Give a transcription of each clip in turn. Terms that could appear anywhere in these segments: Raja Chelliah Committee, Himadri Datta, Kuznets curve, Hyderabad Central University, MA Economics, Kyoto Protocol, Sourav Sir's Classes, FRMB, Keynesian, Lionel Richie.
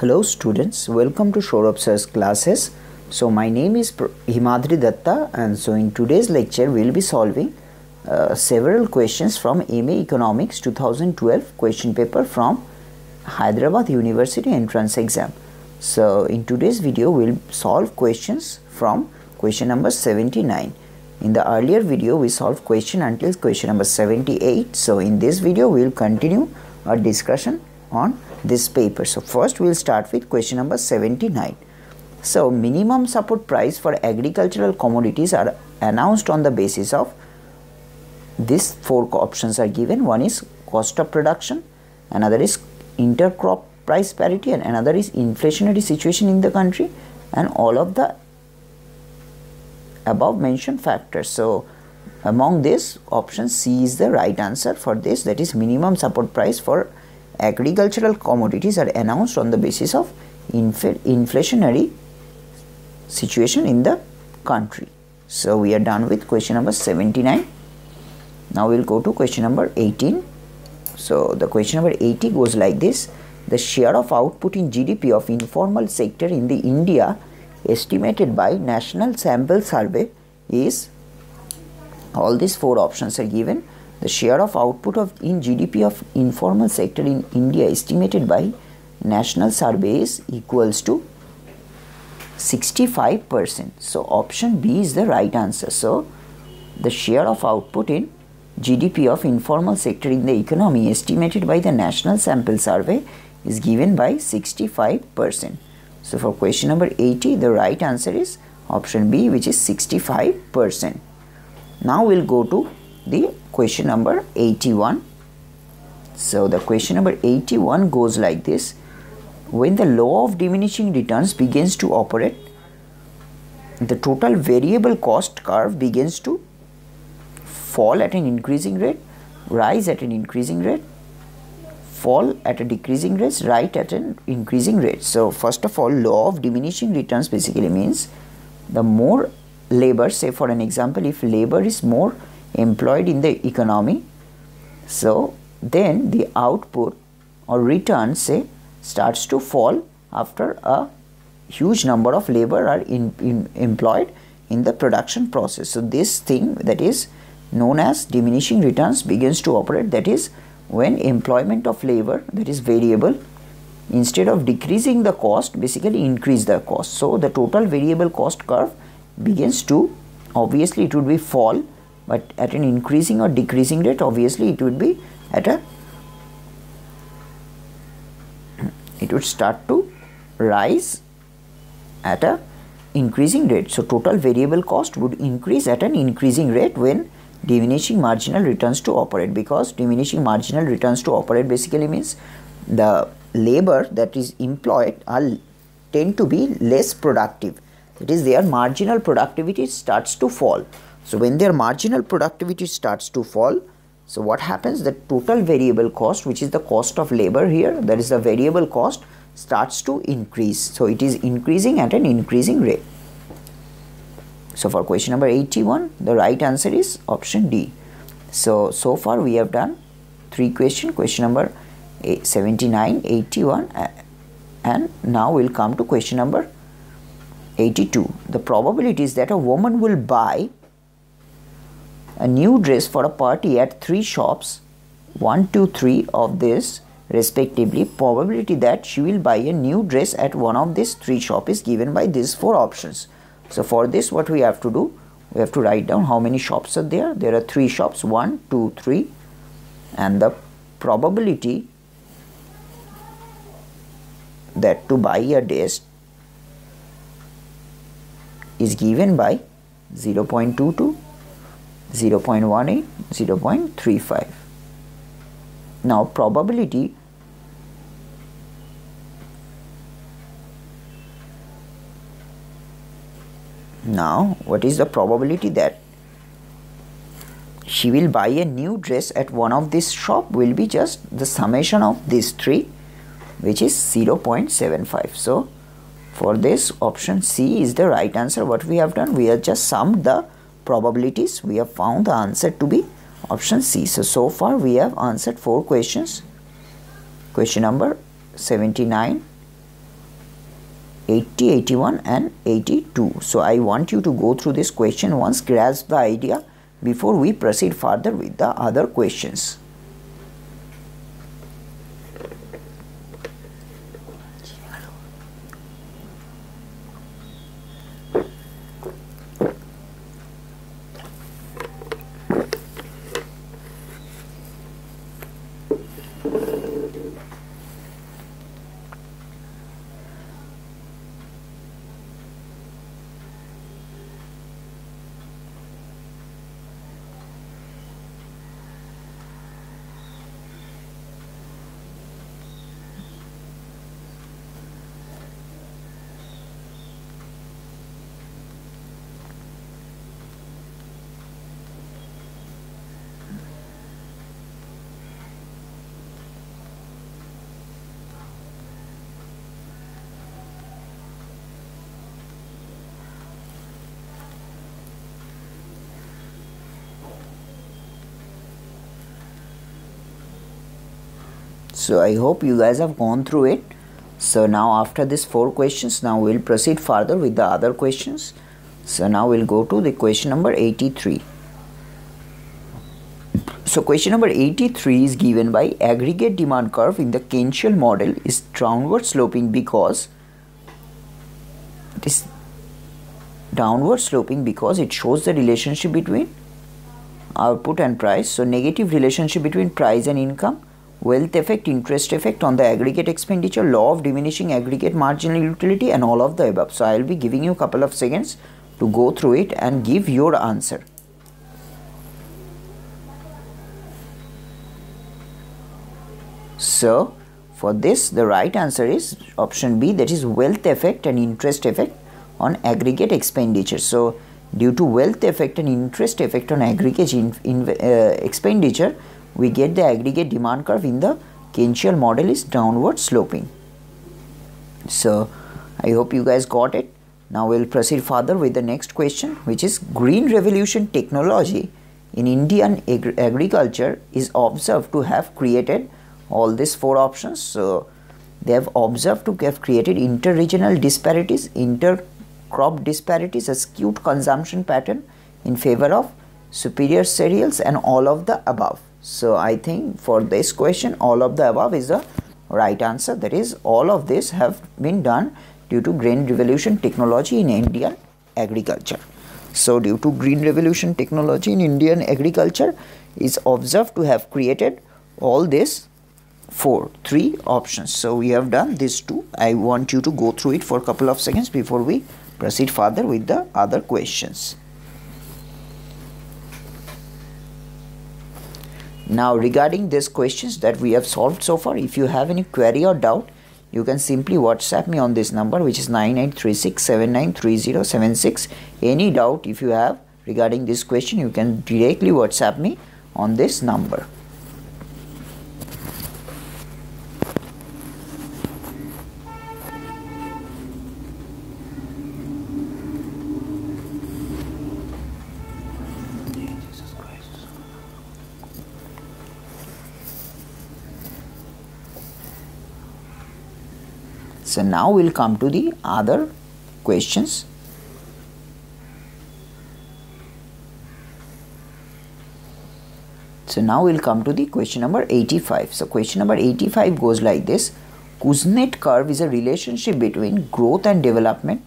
Hello students, welcome to Sourav Sir's Classes. So my name is Himadri Datta, and so in today's lecture we will be solving several questions from MA Economics 2012 question paper from Hyderabad University entrance exam. So in today's video we will solve questions from question number 79. In the earlier video we solved question until question number 78. So in this video we will continue our discussion on this paper. So first we will start with question number 79. So minimum support price for agricultural commodities are announced on the basis of these four options are given. One is cost of production, another is intercrop price parity, and another is inflationary situation in the country, and all of the above mentioned factors. So among this, option C is the right answer for this, that is minimum support price for agricultural commodities are announced on the basis of inflationary situation in the country. So we are done with question number 79. Now we will go to question number 18. So the question number 80 goes like this. The share of output in GDP of informal sector in the India estimated by National Sample Survey is, all these four options are given. The share of output in GDP of informal sector in India estimated by National Survey is equals to 65%. So option B is the right answer. So the share of output in GDP of informal sector in the economy estimated by the National Sample Survey is given by 65%. So for question number 80, the right answer is option B, which is 65%. Now we'll go to the question number 81. So the question number 81 goes like this. When the law of diminishing returns begins to operate, the total variable cost curve begins to fall at an increasing rate, rise at an increasing rate, fall at a decreasing rate, rise at an increasing rate. So first of all, law of diminishing returns basically means the more labor, say for an example, if labor is more employed in the economy, so then the output or return, say, starts to fall after a huge number of labor are employed in the production process. So this thing that is known as diminishing returns begins to operate, that is when employment of labor, that is variable, instead of decreasing the cost, basically increase the cost. So the total variable cost curve begins to, obviously it would be fall, but at an increasing or decreasing rate, obviously it would be at a, it would start to rise at a increasing rate. So total variable cost would increase at an increasing rate when diminishing marginal returns to operate, because diminishing marginal returns to operate basically means the labor that is employed are tend to be less productive. That is, their marginal productivity starts to fall. So when their marginal productivity starts to fall, so what happens? The total variable cost, which is the cost of labor here, that is the variable cost, starts to increase. So it is increasing at an increasing rate. So for question number 81, the right answer is option D. So far we have done three questions, question number 79, 81, and now we'll come to question number 82. The probability is that a woman will buy a new dress for a party at three shops, 1, 2, 3 of this respectively. Probability that she will buy a new dress at one of these three shops is given by these four options. So for this, what we have to do, we have to write down how many shops are there. There are three shops, 1, 2, 3, and the probability that to buy a dress is given by 0.22, 0.18, 0.35. Now probability what is the probability that she will buy a new dress at one of this shop will be just the summation of these three, which is 0.75. So for this, option C is the right answer. What we have done, we have just summed the probabilities, we have found the answer to be option C. So far we have answered four questions, question number 79, 80, 81 and 82. So I want you to go through this question once, grasp the idea before we proceed further with the other questions. So I hope you guys have gone through it. So now after these four questions, now we'll proceed further with the other questions. So now we'll go to the question number 83. So question number 83 is given by aggregate demand curve in the Keynesian model is downward sloping because it shows the relationship between output and price. So negative relationship between price and income, wealth effect, interest effect on the aggregate expenditure, law of diminishing aggregate marginal utility, and all of the above. So I will be giving you a couple of seconds to go through it and give your answer. So for this, the right answer is option B, that is wealth effect and interest effect on aggregate expenditure. So due to wealth effect and interest effect on aggregate expenditure, we get the aggregate demand curve in the Keynesian model is downward sloping. So I hope you guys got it. Now we'll proceed further with the next question, which is green revolution technology in Indian agriculture is observed to have created all these four options. So they have observed to have created inter-regional disparities, inter-crop disparities, a skewed consumption pattern in favor of superior cereals, and all of the above. So I think for this question, all of the above is the right answer. That is, all of this have been done due to green revolution technology in Indian agriculture. So due to green revolution technology in Indian agriculture is observed to have created all these three options. So we have done these two. I want you to go through it for a couple of seconds before we proceed further with the other questions. Now regarding these questions that we have solved so far, if you have any query or doubt, you can simply WhatsApp me on this number, which is 9836793076. Any doubt if you have regarding this question, you can directly WhatsApp me on this number. So now we'll come to the other questions. So now we'll come to the question number 85. So question number 85 goes like this. Kuznets curve is a relationship between growth and development,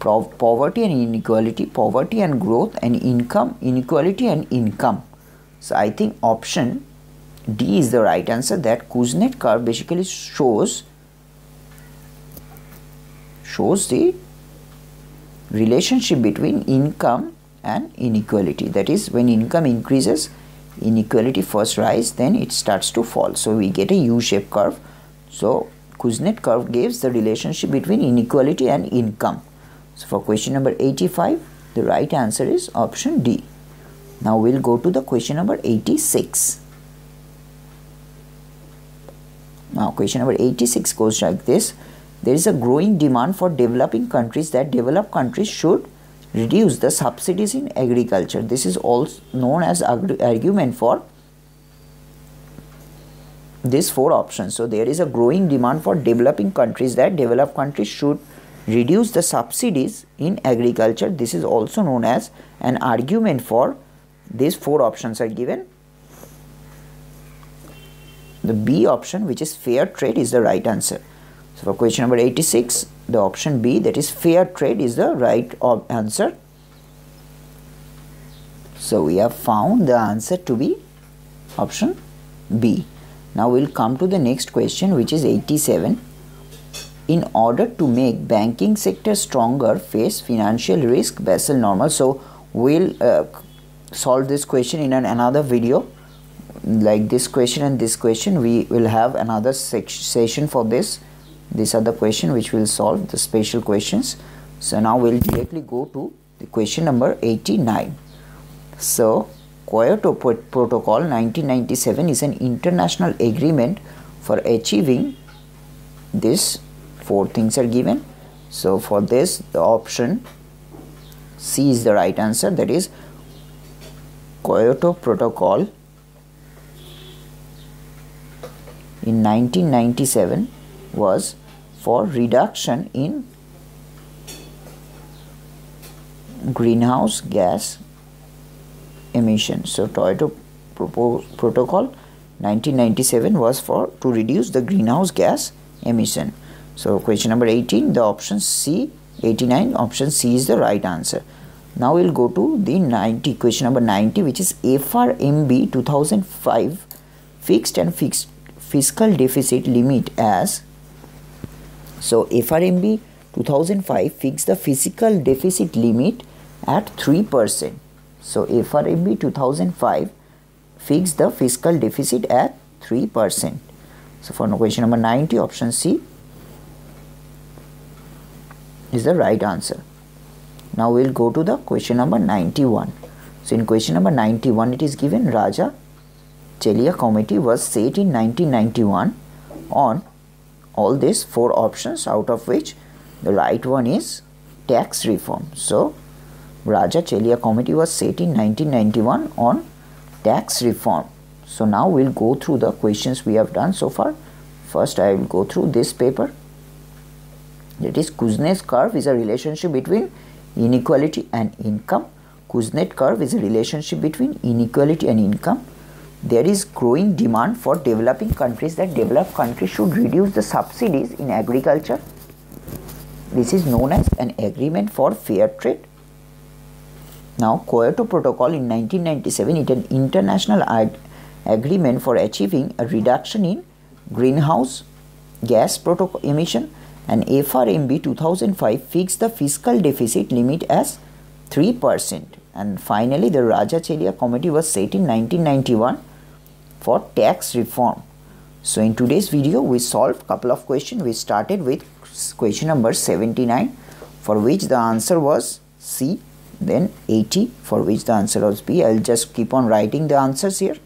poverty and inequality, poverty and growth, and income, inequality and income. So I think option D is the right answer, that Kuznets curve basically shows the relationship between income and inequality. That is, when income increases, inequality first rise, then it starts to fall. So we get a U-shaped curve. So Kuznets curve gives the relationship between inequality and income. So for question number 85, the right answer is option D. Now we'll go to the question number 86. Now question number 86 goes like this. There is a growing demand for developing countries that developed countries should reduce the subsidies in agriculture. This is also known as argument for these four options. So there is a growing demand for developing countries that developed countries should reduce the subsidies in agriculture. This is also known as an argument for. These four options are given. The B option, which is fair trade, is the right answer. So for question number 86, the option B, that is fair trade, is the right answer. So we have found the answer to be option B. Now we'll come to the next question, which is 87. In order to make banking sector stronger, face financial risk, Basel normal. So we'll solve this question in another video. Like this question and this question, we will have another session for this. These are the questions which will solve the special questions. So now we'll directly go to the question number 89. So Kyoto Protocol 1997 is an international agreement for achieving this. Four things are given. So for this, the option C is the right answer, that is Kyoto Protocol in 1997 was for reduction in greenhouse gas emission. So Kyoto Protocol 1997 was for to reduce the greenhouse gas emission. So question number 18, the option C, 89, option C is the right answer. Now we'll go to the 90, question number 90, which is FRMB 2005 fixed and fixed fiscal deficit limit as. So FRMB 2005 fixed the fiscal deficit limit at 3%. So FRMB 2005 fixed the fiscal deficit at 3%. So for question number 90, option C is the right answer. Now we will go to the question number 91. So in question number 91, it is given Raja Chelliah Committee was set in 1991 on all these four options, out of which the right one is tax reform. So Raja Chelliah Committee was set in 1991 on tax reform. So now we will go through the questions we have done so far. First I will go through this paper. That is Kuznets curve is a relationship between inequality and income. Kuznets curve is a relationship between inequality and income. There is growing demand for developing countries that developed countries should reduce the subsidies in agriculture. This is known as an agreement for fair trade. Now Kyoto Protocol in 1997 is an international agreement for achieving a reduction in greenhouse gas emission, and FRMB 2005 fixed the fiscal deficit limit as 3%. And finally the Raja Chelliah Committee was set in 1991 for tax reform. So in today's video we solved couple of questions. We started with question number 79, for which the answer was C, then 80, for which the answer was B. I'll just keep on writing the answers here.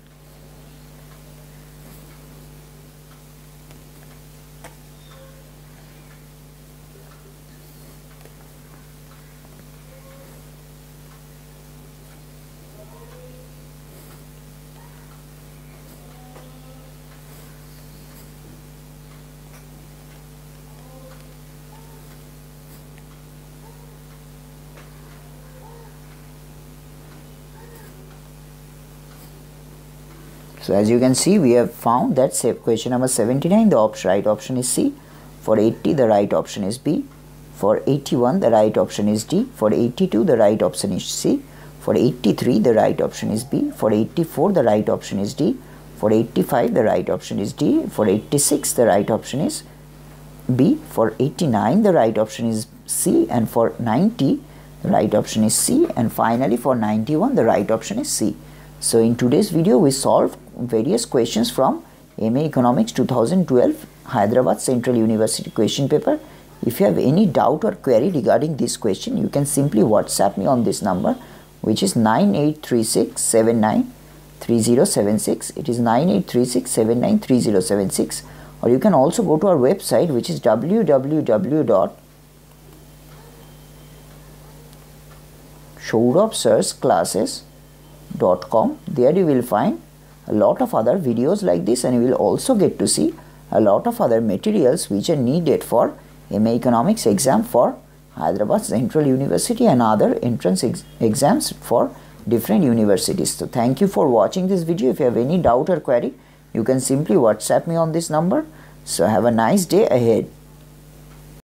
So as you can see, we have found that question number 79, the right option is C. For 80, the right option is B. For 81, the right option is D. For 82, the right option is C. For 83, the right option is B. For 84, the right option is D. For 85, the right option is D. For 86, the right option is B. For 89, the right option is C. And for 90, the right option is C. And finally, for 91, the right option is C. So in today's video, we solved various questions from MA Economics 2012 Hyderabad Central University question paper. If you have any doubt or query regarding this question, you can simply WhatsApp me on this number, which is 9836793076. It is 9836793076. Or you can also go to our website, which is www.souravsirsclasses.com. There you will find a lot of other videos like this, and you will also get to see a lot of other materials which are needed for MA Economics exam for Hyderabad Central University and other entrance exams for different universities. So thank you for watching this video. If you have any doubt or query, you can simply WhatsApp me on this number. So have a nice day ahead.